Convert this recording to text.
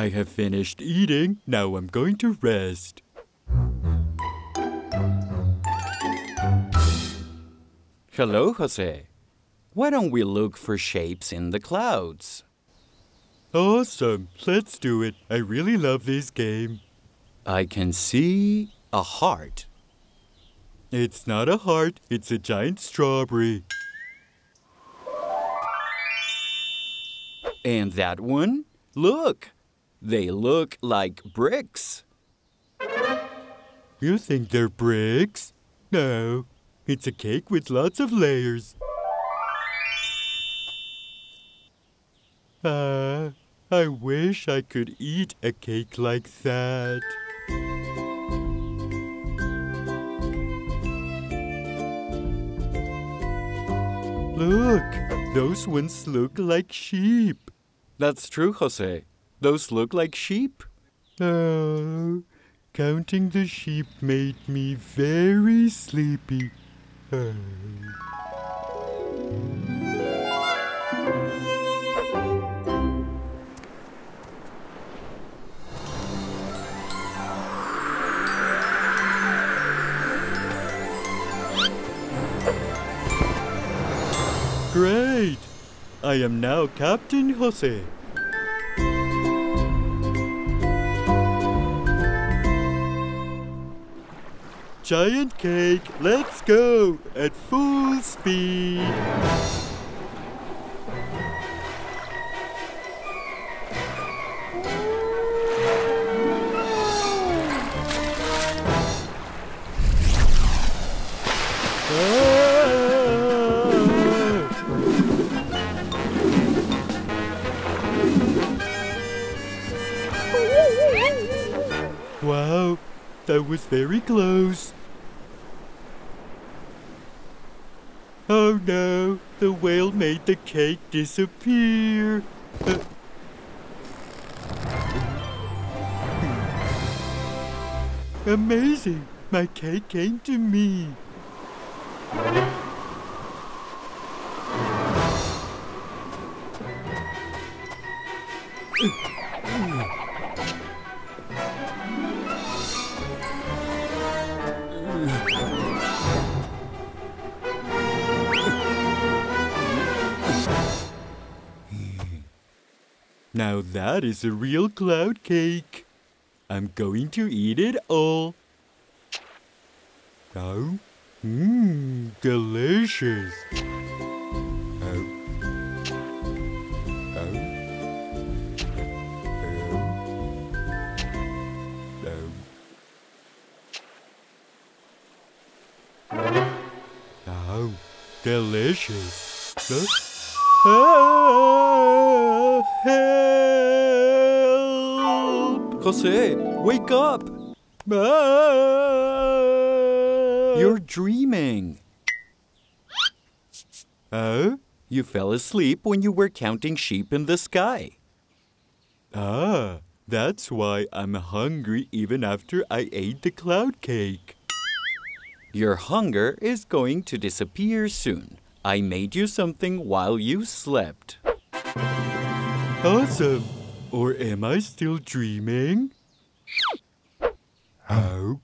I have finished eating. Now I'm going to rest. Hello, Jose. Why don't we look for shapes in the clouds? Awesome. Let's do it. I really love this game. I can see a heart. It's not a heart. It's a giant strawberry. And that one? Look. They look like bricks. You think they're bricks? No. It's a cake with lots of layers. I wish I could eat a cake like that. Look, those ones look like sheep. That's true, Jose. Those look like sheep. Oh, counting the sheep made me very sleepy. Oh. Great! I am now Captain Jose. Giant cake, let's go at full speed. Wow, that was very close. Oh no, the whale made the cake disappear. Amazing, my cake came to me. Now that is a real cloud cake. I'm going to eat it all. Oh, delicious. Oh. Oh. Oh. Oh. Oh, delicious. Huh? Oh, hey. Jose, wake up! Ah! You're dreaming. Oh? You fell asleep when you were counting sheep in the sky. Ah, that's why I'm hungry even after I ate the cloud cake. Your hunger is going to disappear soon. I made you something while you slept. Awesome! Or am I still dreaming? Oh.